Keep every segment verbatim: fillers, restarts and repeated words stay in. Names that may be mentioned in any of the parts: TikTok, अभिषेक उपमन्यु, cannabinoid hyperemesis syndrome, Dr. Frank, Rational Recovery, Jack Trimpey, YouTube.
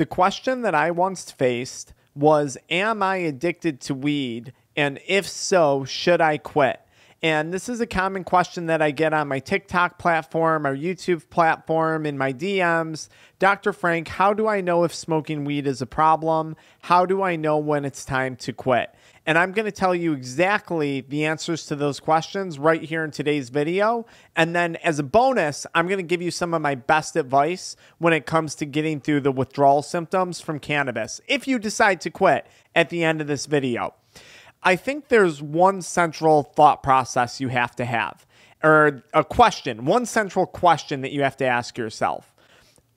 The question that I once faced was, am I addicted to weed? And if so, should I quit? And this is a common question that I get on my TikTok platform, our YouTube platform, in my D Ms. Doctor Frank, how do I know if smoking weed is a problem? How do I know when it's time to quit? And I'm going to tell you exactly the answers to those questions right here in today's video. And then as a bonus, I'm going to give you some of my best advice when it comes to getting through the withdrawal symptoms from cannabis, if you decide to quit at the end of this video. I think there's one central thought process you have to have, or a question, one central question that you have to ask yourself.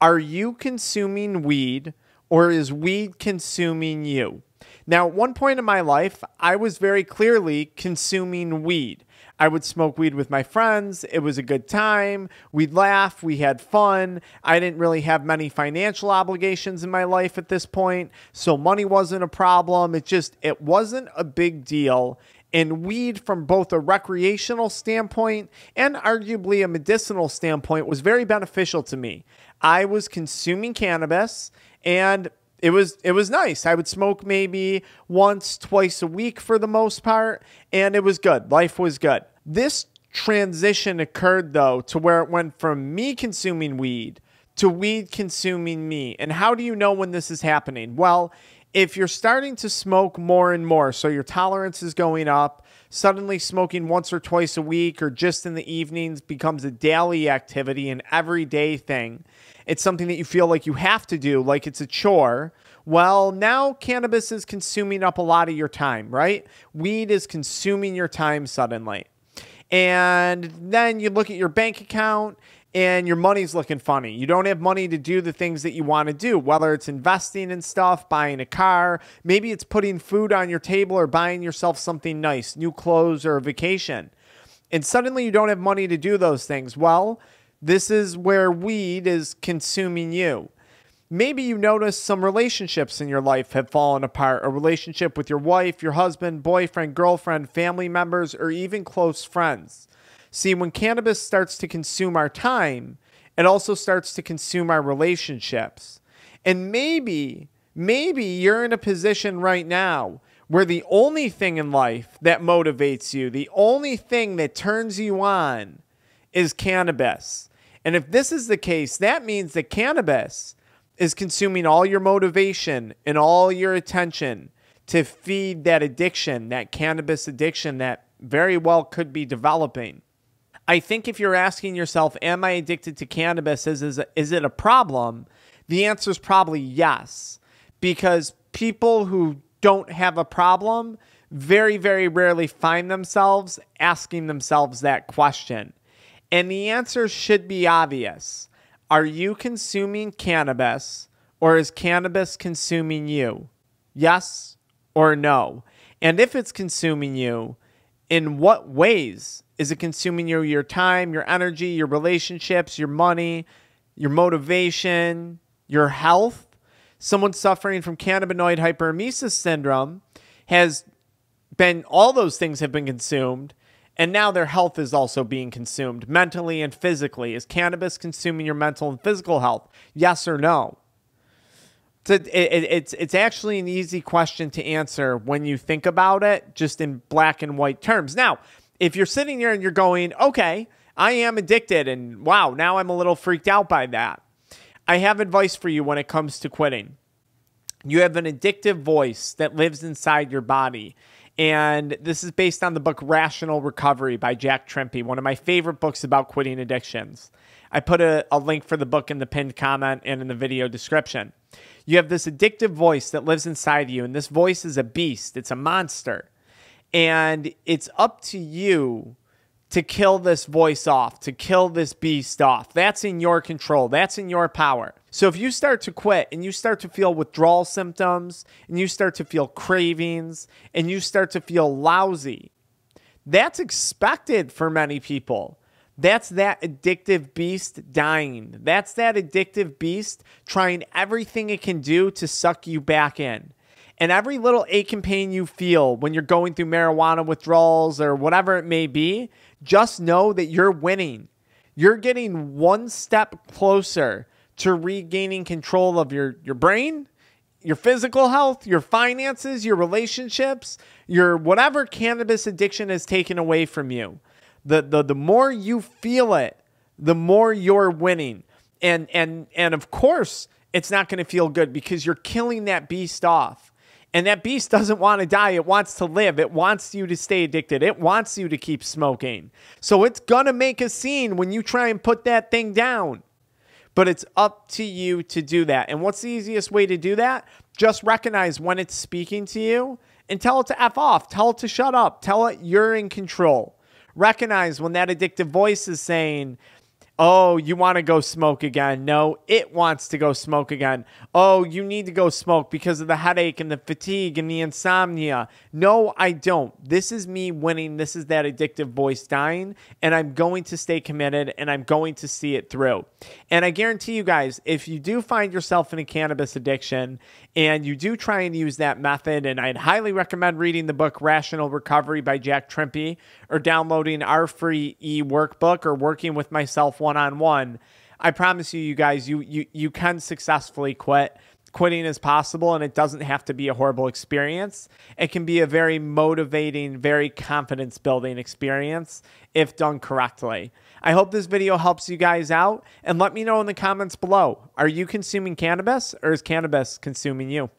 Are you consuming weed, or is weed consuming you? Now, at one point in my life, I was very clearly consuming weed. I would smoke weed with my friends. It was a good time. We'd laugh. We had fun. I didn't really have many financial obligations in my life at this point, so money wasn't a problem. It just, it wasn't a big deal. And weed, from both a recreational standpoint and arguably a medicinal standpoint, was very beneficial to me. I was consuming cannabis, and It was, it was nice. I would smoke maybe once, twice a week for the most part, and it was good. Life was good. This transition occurred, though, to where it went from me consuming weed to weed consuming me. And how do you know when this is happening? Well, if you're starting to smoke more and more, so your tolerance is going up, suddenly smoking once or twice a week or just in the evenings becomes a daily activity, an everyday thing. It's something that you feel like you have to do, like it's a chore. Well, now cannabis is consuming up a lot of your time, right? Weed is consuming your time suddenly. And then you look at your bank account and your money's looking funny. You don't have money to do the things that you want to do, whether it's investing in stuff, buying a car, maybe it's putting food on your table or buying yourself something nice, new clothes or a vacation. And suddenly you don't have money to do those things. Well, this is where weed is consuming you. Maybe you notice some relationships in your life have fallen apart, a relationship with your wife, your husband, boyfriend, girlfriend, family members, or even close friends. See, when cannabis starts to consume our time, it also starts to consume our relationships. And maybe, maybe you're in a position right now where the only thing in life that motivates you, the only thing that turns you on, is cannabis. And if this is the case, that means that cannabis is consuming all your motivation and all your attention to feed that addiction, that cannabis addiction that very well could be developing. I think if you're asking yourself, am I addicted to cannabis? Is, is, is it a problem? The answer is probably yes, because people who don't have a problem very, very rarely find themselves asking themselves that question. And the answer should be obvious. Are you consuming cannabis, or is cannabis consuming you? Yes or no? And if it's consuming you, in what ways is it consuming you? Your time, your energy, your relationships, your money, your motivation, your health? Someone suffering from cannabinoid hyperemesis syndrome has been, all those things have been consumed. And now their health is also being consumed, mentally and physically. Is cannabis consuming your mental and physical health? Yes or no? It's, a, it, it's, it's actually an easy question to answer when you think about it, just in black and white terms. Now, if you're sitting there and you're going, okay, I am addicted, and wow, now I'm a little freaked out by that, I have advice for you when it comes to quitting. You have an addictive voice that lives inside your body. And this is based on the book Rational Recovery by Jack Trimpey, one of my favorite books about quitting addictions. I put a, a link for the book in the pinned comment and in the video description. You have this addictive voice that lives inside you, and this voice is a beast. It's a monster. And it's up to you to kill this voice off, to kill this beast off. That's in your control. That's in your power. So if you start to quit and you start to feel withdrawal symptoms and you start to feel cravings and you start to feel lousy, that's expected for many people. That's that addictive beast dying. That's that addictive beast trying everything it can do to suck you back in. And every little ache and pain you feel when you're going through marijuana withdrawals or whatever it may be, just know that you're winning. You're getting one step closer to regaining control of your, your brain, your physical health, your finances, your relationships, your whatever cannabis addiction has taken away from you. The, the, the more you feel it, the more you're winning. And, and, and of course, it's not going to feel good because you're killing that beast off. And that beast doesn't want to die. It wants to live. It wants you to stay addicted. It wants you to keep smoking. So it's going to make a scene when you try and put that thing down. But it's up to you to do that. And what's the easiest way to do that? Just recognize when it's speaking to you and tell it to F off. Tell it to shut up. Tell it you're in control. Recognize when that addictive voice is saying, oh, you want to go smoke again. No, it wants to go smoke again. Oh, you need to go smoke because of the headache and the fatigue and the insomnia. No, I don't. This is me winning. This is that addictive voice dying, and I'm going to stay committed, and I'm going to see it through. And I guarantee you guys, if you do find yourself in a cannabis addiction and you do try and use that method, and I'd highly recommend reading the book Rational Recovery by Jack Trimpey or downloading our free e-workbook or working with myself one-on-one, I promise you, you guys, you, you, you can successfully quit. Quitting is possible, and it doesn't have to be a horrible experience. It can be a very motivating, very confidence-building experience if done correctly. I hope this video helps you guys out, and let me know in the comments below. Are you consuming cannabis, or is cannabis consuming you?